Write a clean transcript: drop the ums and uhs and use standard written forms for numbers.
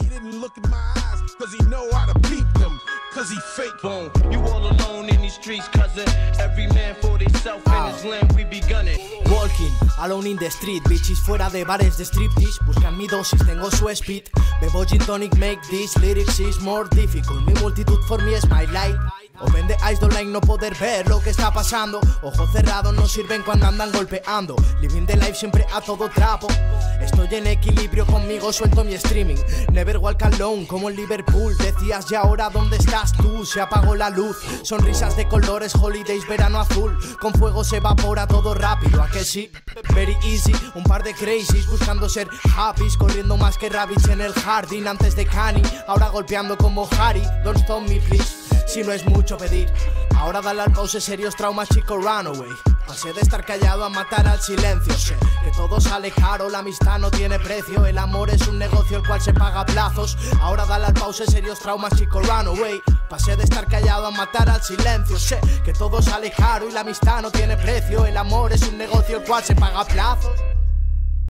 me, he didn't look in my eyes, cause he know I'd have peeped them, cause he fake. Boom, you all alone in these streets, cousin. Every man for himself in his land, we be gunning. Walking, alone in the street, bitches fuera de bares de striptease. Buscan mi dosis, tengo su speed. Bebo gin tonic, make this lyrics is more difficult. Mi multitud for me es my light. O vende Ice Don't Like no poder ver lo que está pasando. Ojos cerrados no sirven cuando andan golpeando. Living the life siempre a todo trapo. Estoy en equilibrio conmigo, suelto mi streaming. Never walk alone como en Liverpool. Decías ya ahora dónde estás tú, se apagó la luz. Sonrisas de colores, holidays, verano azul. Con fuego se evapora todo rápido, ¿a que sí? Very easy, un par de crazies buscando ser happys, corriendo más que rabbits en el jardín antes de Kanye. Ahora golpeando como Harry, don't stop me please. Si no es mucho pedir, ahora dale al pause, serios traumas, chico, runaway. Pasé de estar callado a matar al silencio. Sé que todo sale caro, la amistad no tiene precio. El amor es un negocio el cual se paga a plazos. Ahora dale al pause, serios traumas, chico, runaway. Pasé de estar callado a matar al silencio. Sé que todo sale caro y la amistad no tiene precio. El amor es un negocio el cual se paga a plazos.